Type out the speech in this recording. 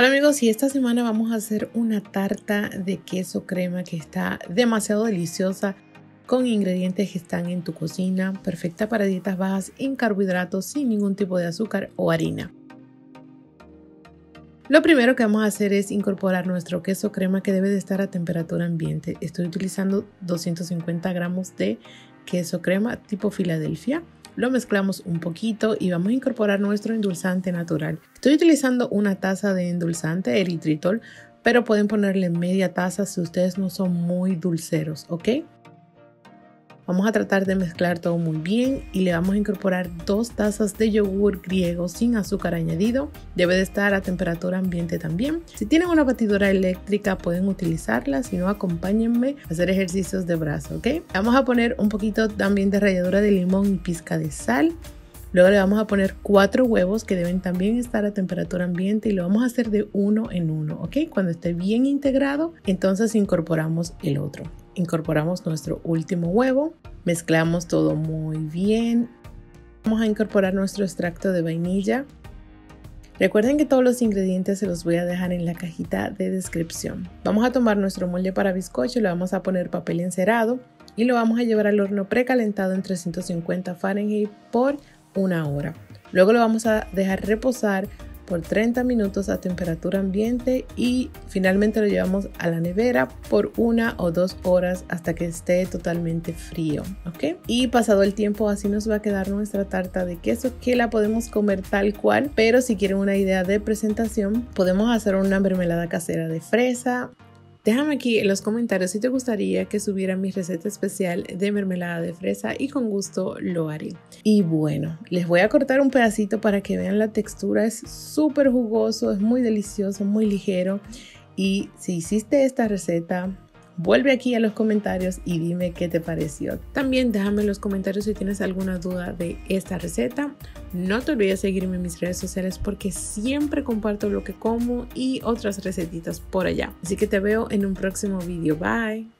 Hola amigos, y esta semana vamos a hacer una tarta de queso crema que está demasiado deliciosa con ingredientes que están en tu cocina, perfecta para dietas bajas en carbohidratos, sin ningún tipo de azúcar o harina. Lo primero que vamos a hacer es incorporar nuestro queso crema, que debe de estar a temperatura ambiente. Estoy utilizando 250 gramos de queso crema tipo Philadelphia. Lo mezclamos un poquito y vamos a incorporar nuestro endulzante natural. Estoy utilizando una taza de endulzante eritritol, pero pueden ponerle media taza si ustedes no son muy dulceros, ¿ok? Vamos a tratar de mezclar todo muy bien y le vamos a incorporar 2 tazas de yogur griego sin azúcar añadido. Debe de estar a temperatura ambiente también. Si tienen una batidora eléctrica pueden utilizarla, si no acompáñenme a hacer ejercicios de brazo, ¿ok? Vamos a poner un poquito también de ralladura de limón y pizca de sal. Luego le vamos a poner 4 huevos que deben también estar a temperatura ambiente y lo vamos a hacer de uno en uno, ¿ok? Cuando esté bien integrado, entonces incorporamos el otro. Incorporamos nuestro último huevo, mezclamos todo muy bien. Vamos a incorporar nuestro extracto de vainilla. Recuerden que todos los ingredientes se los voy a dejar en la cajita de descripción. Vamos a tomar nuestro molde para bizcocho, le vamos a poner papel encerado y lo vamos a llevar al horno precalentado en 350 Fahrenheit por 1 hora. Luego lo vamos a dejar reposar por 30 minutos a temperatura ambiente y finalmente lo llevamos a la nevera por 1 o 2 horas hasta que esté totalmente frío, ¿ok? Y pasado el tiempo así nos va a quedar nuestra tarta de queso, que la podemos comer tal cual, pero si quieren una idea de presentación podemos hacer una mermelada casera de fresa. Déjame aquí en los comentarios si te gustaría que subiera mi receta especial de mermelada de fresa y con gusto lo haré. Y bueno, les voy a cortar un pedacito para que vean la textura. Es súper jugoso, es muy delicioso, muy ligero. Y si hiciste esta receta, vuelve aquí a los comentarios y dime qué te pareció. También déjame en los comentarios si tienes alguna duda de esta receta. No te olvides seguirme en mis redes sociales porque siempre comparto lo que como y otras recetitas por allá. Así que te veo en un próximo video. Bye.